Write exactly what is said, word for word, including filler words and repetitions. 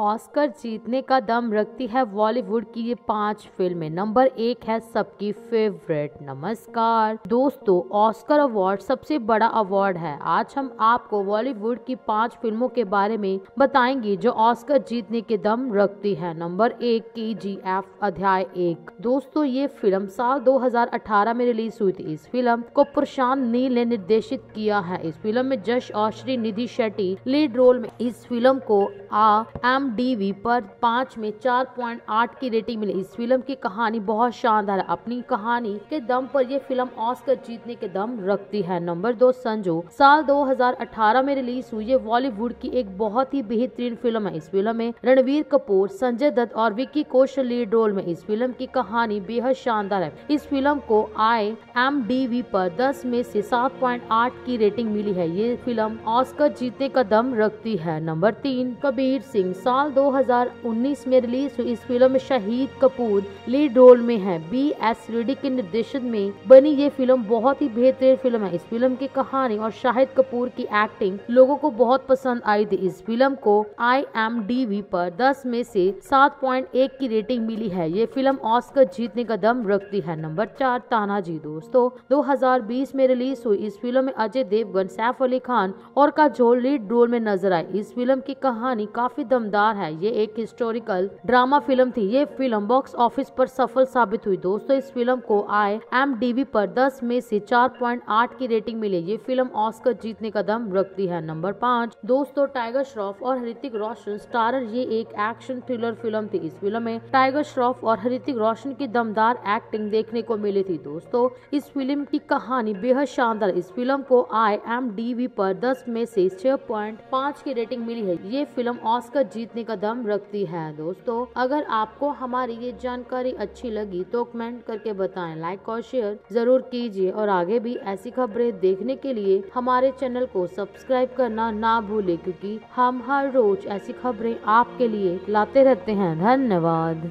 Oscar जीतने का दम रखती है बॉलीवुड की ये पांच फिल्में। नंबर एक है सबकी फेवरेट। नमस्कार दोस्तों, ऑस्कर अवार्ड सबसे बड़ा अवार्ड है। आज हम आपको बॉलीवुड की पांच फिल्मों के बारे में बताएंगे जो ऑस्कर जीतने के दम रखती है। नंबर एक, के जी एफ अध्याय एक। दोस्तों, ये फिल्म साल दो हजार अठारह में रिलीज हुई थी। इस फिल्म को प्रशांत नील ने निर्देशित किया है। इस फिल्म में जश और Srinidhi Shetty lead role में। इस फिल्म को आ एम डी बी पर पाँच में चार पॉइंट आठ की रेटिंग मिली। इस फिल्म की कहानी बहुत शानदार है। अपनी कहानी के दम पर यह फिल्म ऑस्कर जीतने के दम रखती है। नंबर दो, संजो। साल दो हजार अठारह में रिलीज हुई ये बॉलीवुड की एक बहुत ही बेहतरीन फिल्म है। इस फिल्म में रणवीर कपूर, संजय दत्त और विक्की कौशल लीड रोल में। इस फिल्म की कहानी बेहद शानदार है। इस फिल्म को आई एम डी वी पर दस में से सात पॉइंट आठ की रेटिंग मिली है। ये फिल्म ऑस्कर जीतने का दम रखती है। नंबर तीन, कबीर सिंह। साल दो हजार उन्नीस में रिलीज हुई। इस फिल्म में शाहिद कपूर लीड रोल में है। बी एस रेड्डी के निर्देशन में बनी ये फिल्म बहुत ही बेहतरीन फिल्म है। इस फिल्म की कहानी और शाहिद कपूर की एक्टिंग लोगों को बहुत पसंद आई थी। इस फिल्म को आई एम डी वी पर दस में से सात पॉइंट एक की रेटिंग मिली है। ये फिल्म ऑस्कर जीतने का दम रखती है। नंबर चार, तानाजी। दोस्तों, दो हजार बीस में रिलीज हुई। इस फिल्म में अजय देवगन, सैफ अली खान और काजोल लीड रोल में नजर आए। इस फिल्म की कहानी काफी दमदार है। ये एक हिस्टोरिकल ड्रामा फिल्म थी। ये फिल्म बॉक्स ऑफिस पर सफल साबित हुई। दोस्तों, इस फिल्म को आई एम डी बी पर दस में से चार पॉइंट आठ की रेटिंग मिली। ये फिल्म ऑस्कर जीतने का दम रखती है। नंबर पाँच, दोस्तों, टाइगर श्रॉफ और हृतिक रोशन स्टारर ये एक एक्शन थ्रिलर फिल्म थी। इस फिल्म में टाइगर श्रॉफ और हृतिक रोशन की दमदार एक्टिंग देखने को मिली थी। दोस्तों, इस फिल्म की कहानी बेहद शानदार। इस फिल्म को आई एम डी बी पर दस में से छह पॉइंट पाँच की रेटिंग मिली है। ये फिल्म ऑस्कर जीतने का दम रखती है। दोस्तों, अगर आपको हमारी ये जानकारी अच्छी लगी तो कमेंट करके बताएं, लाइक और शेयर जरूर कीजिए और आगे भी ऐसी खबरें देखने के लिए हमारे चैनल को सब्सक्राइब करना ना भूलें, क्योंकि हम हर रोज ऐसी खबरें आपके लिए लाते रहते हैं। धन्यवाद।